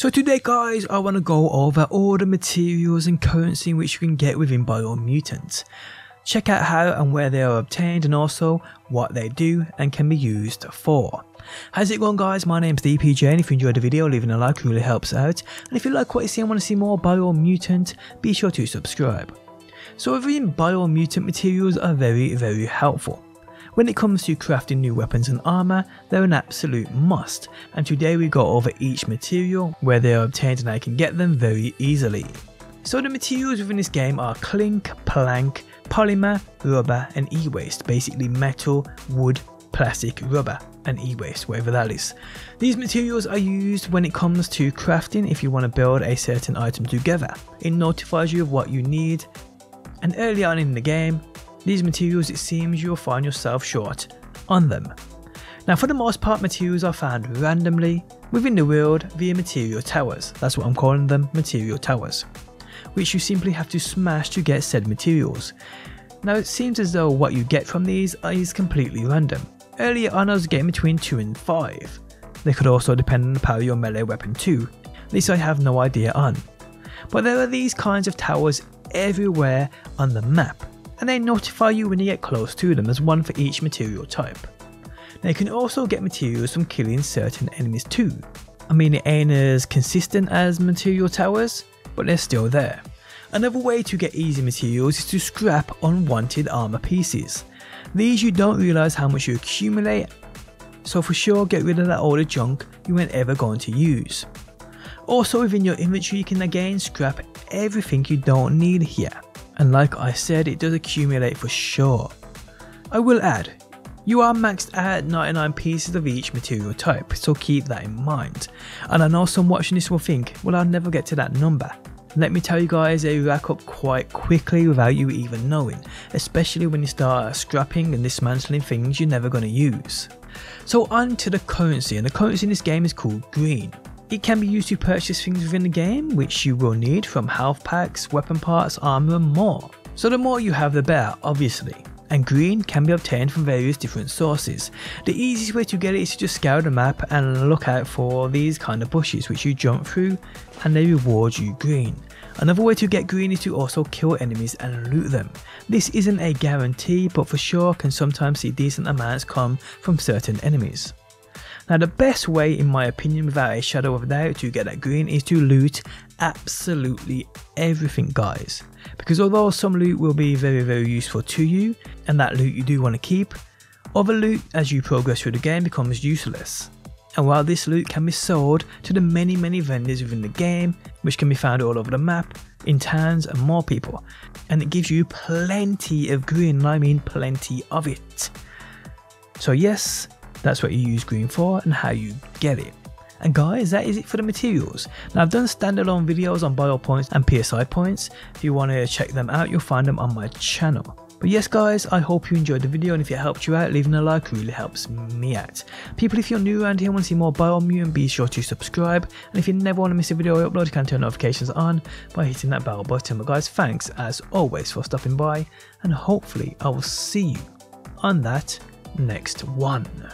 So today guys, I want to go over all the materials and currency which you can get within Biomutant. Check out how and where they are obtained and also what they do and can be used for. How's it going guys, my name's DPJ and if you enjoyed the video leaving a like really helps out, and if you like what you see and want to see more Biomutant, be sure to subscribe. So within Biomutant, materials are very helpful. When it comes to crafting new weapons and armour, they're an absolute must, and today we go over each material, where they are obtained and I can get them very easily. So the materials within this game are clink, plank, polymer, rubber and e-waste, basically metal, wood, plastic, rubber and e-waste, whatever that is. These materials are used when it comes to crafting if you want to build a certain item together. It notifies you of what you need, and early on in the game, these materials, it seems you'll find yourself short on them. Now for the most part, materials are found randomly within the world via material towers, that's what I'm calling them, material towers, which you simply have to smash to get said materials. Now it seems as though what you get from these is completely random. Earlier on I was getting between 2 and 5, they could also depend on the power of your melee weapon too, this I have no idea on. But there are these kinds of towers everywhere on the map, and they notify you when you get close to them. There's one for each material type. Now you can also get materials from killing certain enemies too. I mean, it ain't as consistent as material towers, but they're still there. Another way to get easy materials is to scrap unwanted armor pieces. These you don't realise how much you accumulate, so for sure get rid of that older junk you ain't ever going to use. Also within your inventory you can again scrap everything you don't need here. And like I said, it does accumulate for sure. I will add, you are maxed out at 99 pieces of each material type, so keep that in mind. And I know some watching this will think, well, I'll never get to that number. Let me tell you guys, they rack up quite quickly without you even knowing, especially when you start scrapping and dismantling things you're never going to use. So on to the currency, and the currency in this game is called green. It can be used to purchase things within the game, which you will need, from health packs, weapon parts, armour and more. So the more you have the better, obviously. And green can be obtained from various different sources. The easiest way to get it is to just scour the map and look out for these kind of bushes which you jump through and they reward you green. Another way to get green is to also kill enemies and loot them. This isn't a guarantee, but for sure can sometimes see decent amounts come from certain enemies. Now the best way in my opinion, without a shadow of a doubt, to get that green is to loot absolutely everything guys, because although some loot will be very useful to you and that loot you do want to keep, other loot as you progress through the game becomes useless. And while this loot can be sold to the many vendors within the game, which can be found all over the map, in towns and more people, and it gives you plenty of green, and I mean plenty of it. So yes, that's what you use green for and how you get it. And guys, that is it for the materials. Now I've done standalone videos on bio points and PSI points. If you want to check them out, you'll find them on my channel. But yes guys, I hope you enjoyed the video, and if it helped you out, leaving a like really helps me out. People, if you're new around here and want to see more Biomutant, be sure to subscribe. And if you never want to miss a video I upload, you can turn notifications on by hitting that bell button. But guys, thanks as always for stopping by, and hopefully I will see you on that next one.